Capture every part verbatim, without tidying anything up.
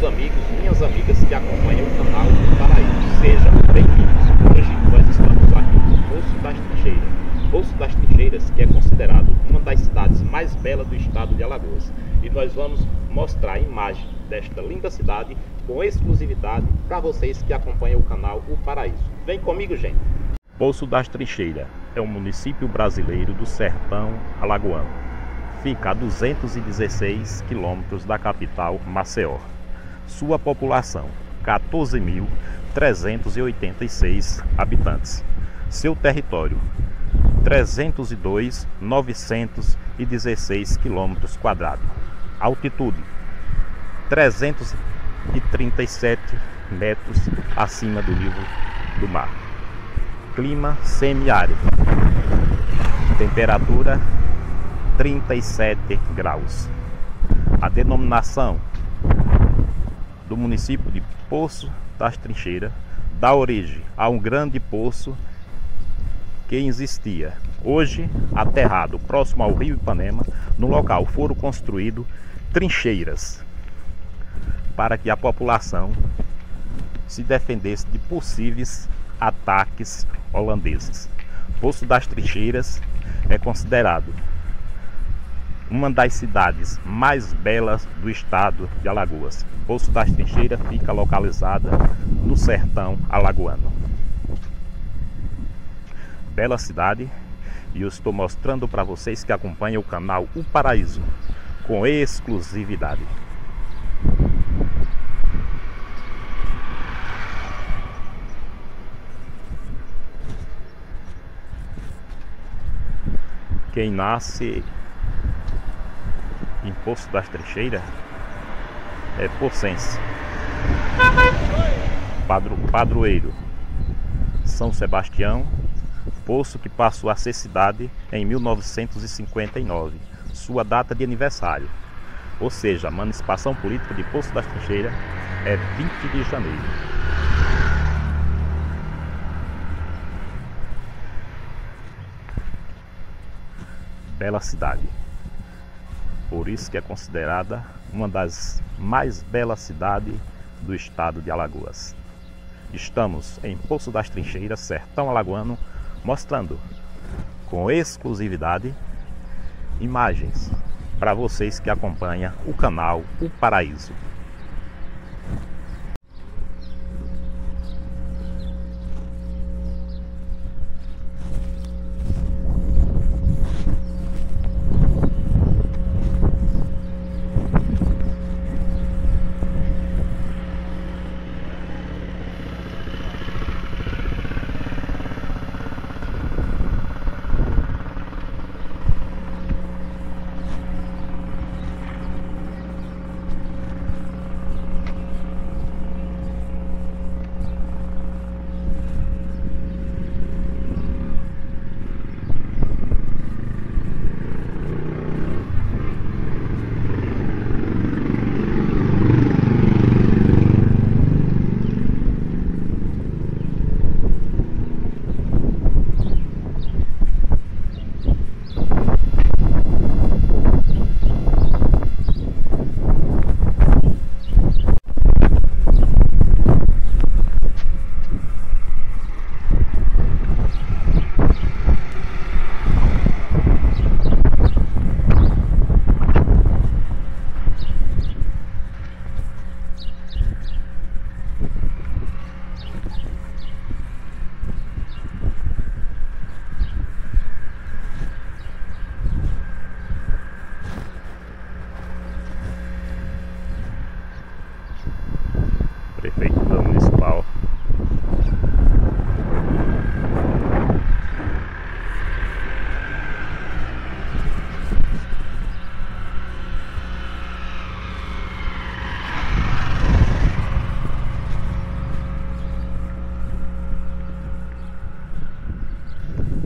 meus amigos, minhas amigas que acompanham o canal do Paraíso, sejam bem-vindos. Hoje nós estamos aqui no Poço das Trincheiras. Poço das Trincheiras, que é considerado uma das cidades mais belas do estado de Alagoas. E nós vamos mostrar a imagem desta linda cidade com exclusividade para vocês que acompanham o canal O Paraíso. Vem comigo, gente! Poço das Trincheiras é um município brasileiro do sertão alagoano. Fica a duzentos e dezesseis quilômetros da capital, Maceió. Sua população, quatorze mil trezentos e oitenta e seis habitantes. Seu território, trezentos e dois mil novecentos e dezesseis quilômetros quadrados. Altitude, trezentos e trinta e sete metros acima do nível do mar. Clima semiárido. Temperatura trinta e sete graus. A denominação do município de Poço das Trincheiras dá origem a um grande poço que existia, hoje aterrado próximo ao Rio Ipanema. No local foram construídas trincheiras para que a população se defendesse de possíveis ataques holandeses. Poço das Trincheiras é considerado uma das cidades mais belas do estado de Alagoas. Poço das Trincheiras fica localizada no sertão alagoano. Bela cidade, e eu estou mostrando para vocês que acompanham o canal O Paraíso com exclusividade. Quem nasce em Poço das Trincheiras é pocense. Padro, padroeiro São Sebastião, poço que passou a ser cidade em mil novecentos e cinquenta e nove, sua data de aniversário. Ou seja, a emancipação política de Poço das Trincheiras é vinte de janeiro. Bela cidade. Por isso que é considerada uma das mais belas cidades do estado de Alagoas. Estamos em Poço das Trincheiras, sertão alagoano, mostrando com exclusividade imagens para vocês que acompanham o canal O Paraíso. Prefeitura Municipal.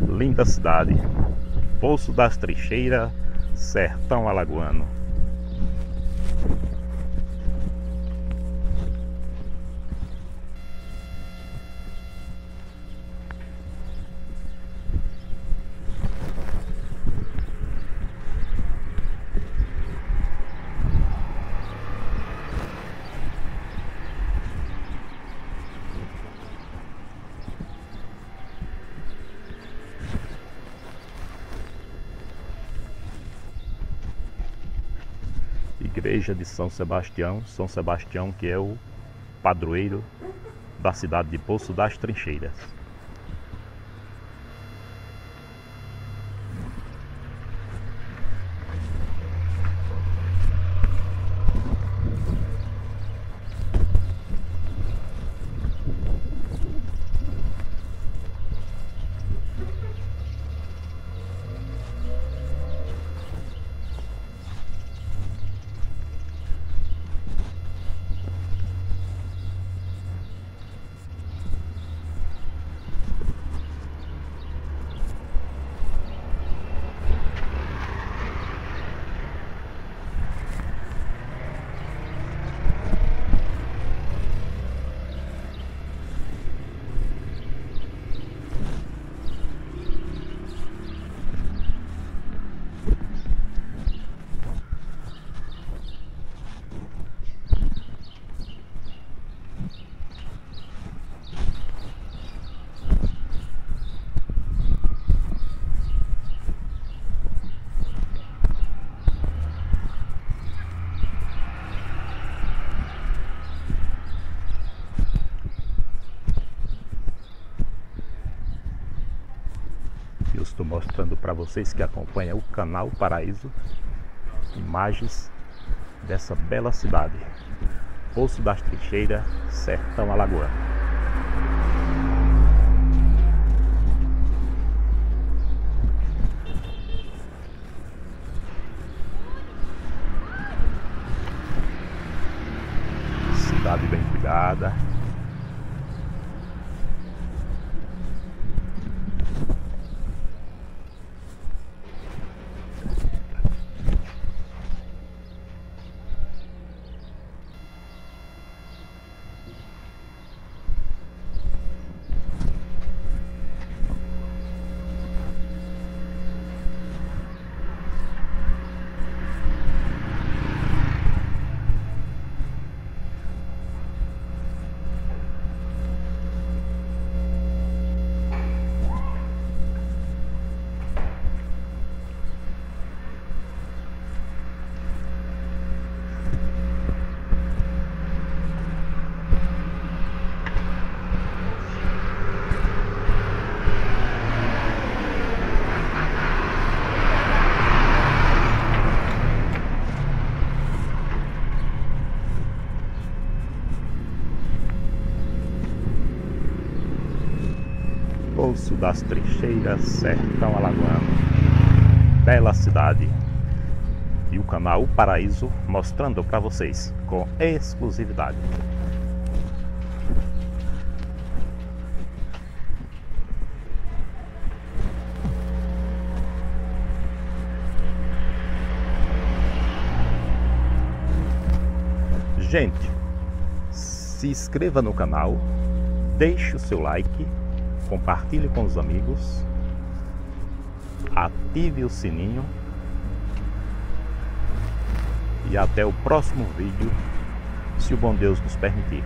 Linda cidade. Poço das Trincheiras, sertão alagoano. igreja de São Sebastião, São Sebastião que é o padroeiro da cidade de Poço das Trincheiras. Estou mostrando para vocês que acompanham o canal Paraíso imagens dessa bela cidade, Poço das Trincheiras, sertão alagoano. Cidade bem cuidada. Poço das Trincheiras, sertão alagoano, bela cidade, e o canal O Paraíso mostrando para vocês com exclusividade. Gente, se inscreva no canal, deixe o seu like, compartilhe com os amigos, ative o sininho e até o próximo vídeo, se o bom Deus nos permitir.